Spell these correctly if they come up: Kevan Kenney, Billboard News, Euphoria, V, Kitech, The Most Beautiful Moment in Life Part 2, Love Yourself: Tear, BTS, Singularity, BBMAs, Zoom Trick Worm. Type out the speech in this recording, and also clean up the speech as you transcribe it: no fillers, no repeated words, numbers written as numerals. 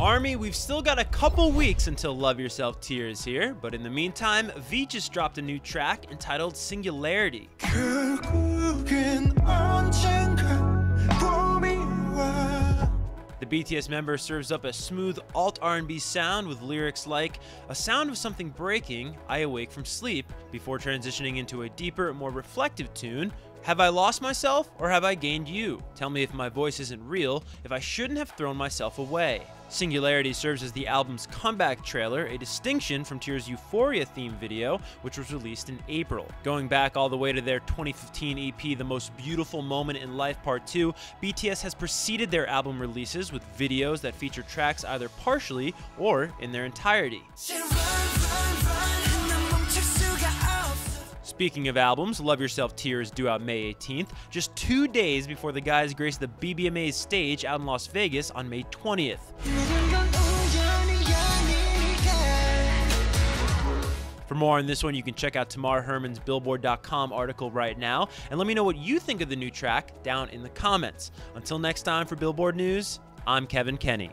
ARMY, we've still got a couple weeks until Love Yourself Tear is here, but in the meantime, V just dropped a new track entitled Singularity. The BTS member serves up a smooth alt R&B sound with lyrics like, "A sound of something breaking, I awake from sleep," before transitioning into a deeper, more reflective tune, "Have I lost myself or have I gained you? Tell me if my voice isn't real, if I shouldn't have thrown myself away." Singularity serves as the album's comeback trailer, a distinction from Tear's Euphoria theme video, which was released in April. Going back all the way to their 2015 EP, The Most Beautiful Moment in Life Part 2, BTS has preceded their album releases with videos that feature tracks either partially or in their entirety. Speaking of albums, Love Yourself Tear is due out May 18th, just 2 days before the guys grace the BBMAs stage out in Las Vegas on May 20th. For more on this one, you can check out Tamar Herman's Billboard.com article right now, and let me know what you think of the new track down in the comments. Until next time, for Billboard News, I'm Kevan Kenney.